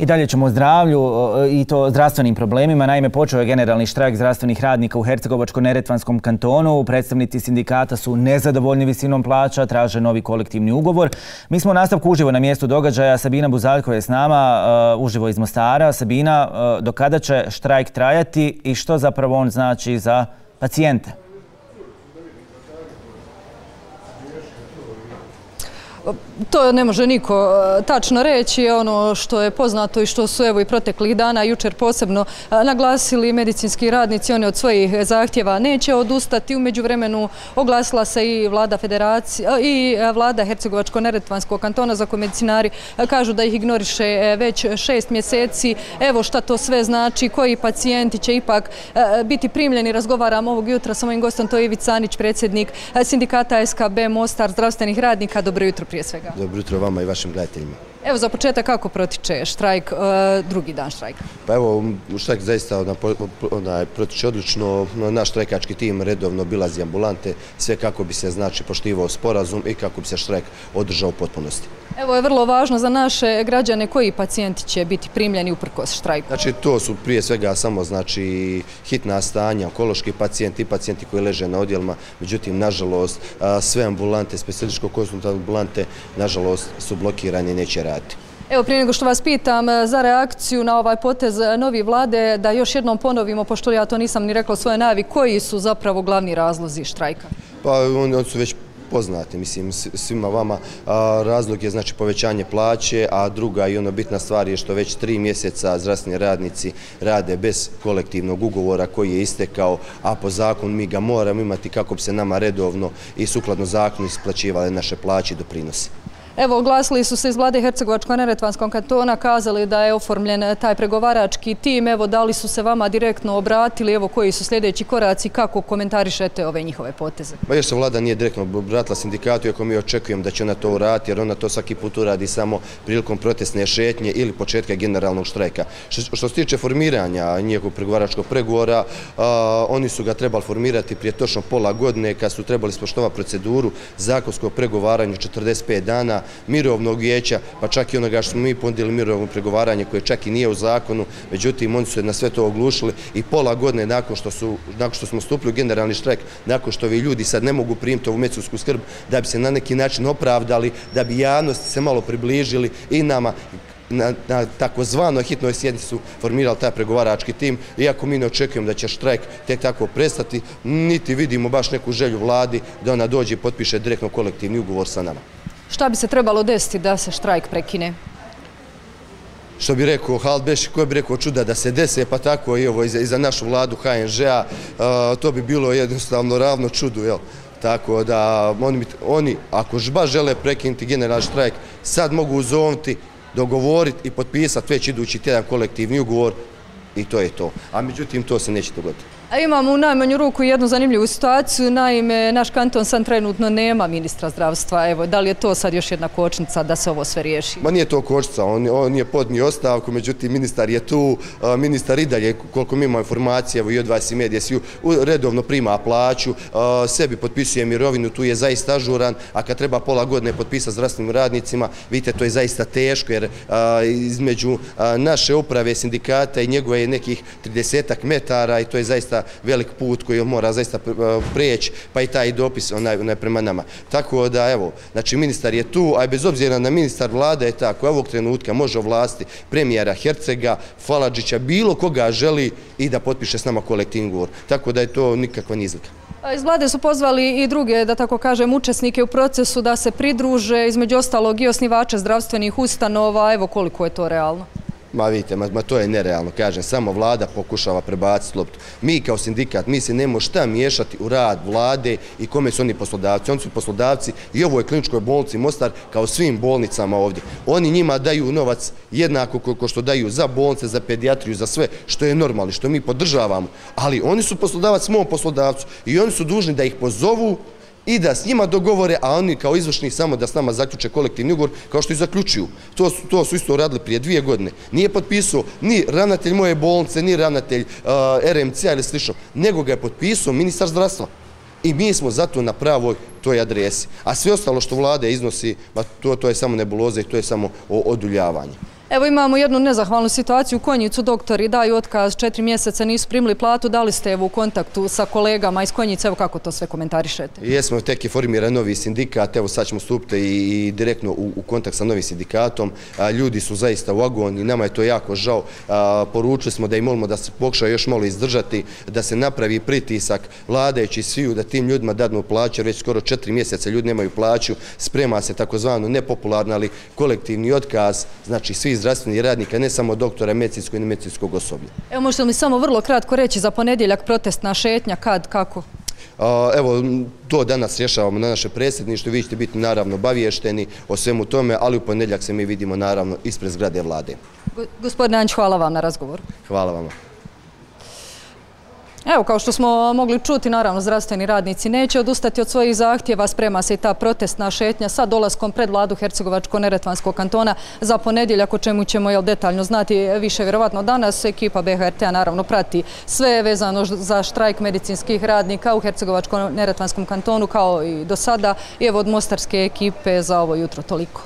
I dalje ćemo o zdravlju i to zdravstvenim problemima. Naime, počeo je generalni štrajk zdravstvenih radnika u Hercegovačko-Neretvanskom kantonu. Predstavnici sindikata su nezadovoljni visinom plaća, traže novi kolektivni ugovor. Mi smo u nastavku uživo na mjestu događaja. Sabina Buzaljko je s nama uživo iz Mostara. Sabina, do kada će štrajk trajati i što zapravo on znači za pacijente? To ne može niko tačno reći. Ono što je poznato i što su evo i proteklih dana, jučer posebno naglasili medicinski radnici, oni od svojih zahtjeva neće odustati. U međuvremenu oglasila se i vlada Hercegovačko-Neretvanskog kantona, za koje medicinari kažu da ih ignoriše već 6 mjeseci. Evo šta to sve znači, koji pacijenti će ipak biti primljeni. Razgovaram ovog jutra sa mojim gostom, to je Ivica Nić, predsjednik sindikata SKB Mostar zdravstvenih radnika. Dobro jutro. Dobro jutro vama i vašim gledateljima. Evo za početak, kako protiče štrajk, drugi dan štrajka? Pa evo, štrajk zaista protiče odlično. Naš štrajkački tim redovno obilazi ambulante, sve kako bi se znači poštivao sporazum i kako bi se štrajk održao u potpunosti. Evo je vrlo važno za naše građane, koji pacijenti će biti primljeni uprkos štrajku? Znači to su prije svega samo znači hitna stanja, onkološki pacijenti i pacijenti koji leže na odjelima. Međutim, nažalost, sve ambulante, specijalističko-konsultativne ambulante, nažalost su blokirane i neće raditi. Evo, prije nego što vas pitam za reakciju na ovaj potez novi vlade, da još jednom ponovimo, pošto ja to nisam ni rekla u svojoj najavi, koji su zapravo glavni razlozi štrajka? Pa oni su već poznati, mislim, svima vama. Razlog je znači povećanje plaće, a druga i ono bitna stvar je što već 3 mjeseca zdravstveni radnici rade bez kolektivnog ugovora koji je istekao, a po zakonu mi ga moramo imati kako bi se nama redovno i sukladno zakonu isplaćivale naše plaće i doprinose. Evo, oglasili su se iz vlade Hercegovačko-Neretvanskog kantona, kazali da je oformljen taj pregovarački tim. Evo, da li su se vama direktno obratili, evo koji su sljedeći koraci, kako komentarišete ove njihove poteze? Pa još se vlada nije direktno obratila sindikatu, iako mi očekujem da će ona to uraditi, jer ona to svaki put uradi samo prilikom protestne šetnje ili početka generalnog štrajka. Što se tiče formiranja njihovog pregovaračkog pregovora, oni su ga trebali formirati prije točno pola godine, kad su trebali ispoštovati proceduru zakonskog pregovaranja 45 dana, mirovnog vijeća, pa čak i onoga što smo mi ponudili mirovno pregovaranje koje čak i nije u zakonu. Međutim, oni su na sve to oglušili i pola godine nakon što smo stupili u generalni štrajk, nakon što ovi ljudi sad ne mogu primiti ovu medicinsku skrb, da bi se na neki način opravdali, da bi javnosti se malo približili i nama, na takozvano hitnoj sjednici su formirali taj pregovarački tim. Iako mi ne očekujemo da će štrajk tek tako prestati, niti vidimo baš neku želju vladi da ona dođe i potpiše direktno kolektivni ugovor sa nama. Šta bi se trebalo desiti da se štrajk prekine? Što bi rekao Halbeš, koji bi rekao čuda da se dese, pa tako i ovo i za našu vladu HNŽ-a, to bi bilo jednostavno ravno čudu, jel? Tako da oni, ako baš žele prekinuti generalni štrajk, sad mogu uzovnuti, dogovoriti i potpisati već idući tjedan kolektivni ugovor i to je to. A međutim, to se neće dogoditi. Imamo u najmanju ruku jednu zanimljivu situaciju. Naime, naš kanton sad trenutno nema ministra zdravstva. Evo, da li je to sad još jedna kočnica da se ovo sve riješi? Ma nije to kočnica, on je podnio ostavku, međutim ministar je tu, ministar i dalje, koliko mi imamo informacije, evo i od vas i medija, redovno prima plaću, sebi potpisuje mirovinu, tu je zaista ažuran, a kad treba pola godine potpisati zdravstvenim radnicima, vidite, to je zaista teško, jer između naše uprave, sindikata i njegove je nekih 30-ak metara i to je zaista velik put koji mora zaista prijeći, pa i taj dopis onaj prema nama. Tako da evo, znači ministar je tu, a bez obzira na ministar, vlada je ta koja ovog trenutka može ovlasti premijera Hercega, Faladžića, bilo koga želi i da potpiše s nama kolektivni ugovor. Tako da je to nikakva izlika. Iz vlade su pozvali i druge, da tako kažem, učesnike u procesu da se pridruže, između ostalog i osnivače zdravstvenih ustanova. Evo, koliko je to realno? Ma vidite, to je nerealno, kažem, samo vlada pokušava prebaciti loptu. Mi kao sindikat, mi se ne možemo šta miješati u rad vlade i kome su oni poslodavci. Oni su poslodavci i ovoj kliničkoj bolnici Mostar, kao svim bolnicama ovdje. Oni njima daju novac jednako koliko što daju za bolnice, za pedijatriju, za sve, što je normalno, što mi podržavamo. Ali oni su poslodavac mom poslodavcu i oni su dužni da ih pozovu i da s njima dogovore, a oni kao izvršni samo da s nama zaključe kolektivni ugovor, kao što i zaključuju. To su isto radili prije 2 godine. Nije potpisao ni ravnatelj moje bolnice, ni ravnatelj RMC-a ili slično, nego ga je potpisao ministar zdravstva. I mi smo zato na pravoj toj adresi. A sve ostalo što vlada iznosi, to je samo nebuloza i to je samo oduljavanje. Evo imamo jednu nezahvalnu situaciju u Konjicu. Doktori daju otkaz, 4 mjeseca nisu primili platu. Da li ste u kontaktu sa kolegama iz Konjica? Evo kako to sve komentarišete? Jesmo, tek je formiran novi sindikat. Evo sad ćemo stupiti i direktno u kontakt sa novim sindikatom. Ljudi su zaista u agoniji, nama je to jako žao. Poručili smo da im molimo da se pokušaju još malo izdržati, da se napravi pritisak vladajući sviju, da tim ljudima dadnu plaću. Već skoro 4 mjeseca ljudi nemaju plaću. Sprema se takozvano nepopularno, ali kolektivni otkaz, znači svi zdravstvenih radnika, ne samo doktora, medicinskog i nemedicinskog osoblja. Evo, možete li samo vrlo kratko reći za ponedjeljak protestna šetnja, kad, kako? Evo, to danas rješavamo na naše predsjedništvo, vi ćete biti naravno obaviješteni o svemu tome, ali u ponedjeljak se mi vidimo naravno ispred zgrade vlade. Gospodine Anić, hvala vam na razgovor. Hvala vam. Evo, kao što smo mogli čuti, naravno, zdravstveni radnici neće odustati od svojih zahtjeva. Sprema se i ta protestna šetnja sa dolaskom pred vladu Hercegovačko-Neretvanskog kantona za ponedjeljak, o čemu ćemo detaljno znati više vjerovatno danas. Ekipa BHRT-a naravno prati sve vezano za štrajk medicinskih radnika u Hercegovačko-Neretvanskom kantonu kao i do sada. I evo od mostarske ekipe za ovo jutro toliko.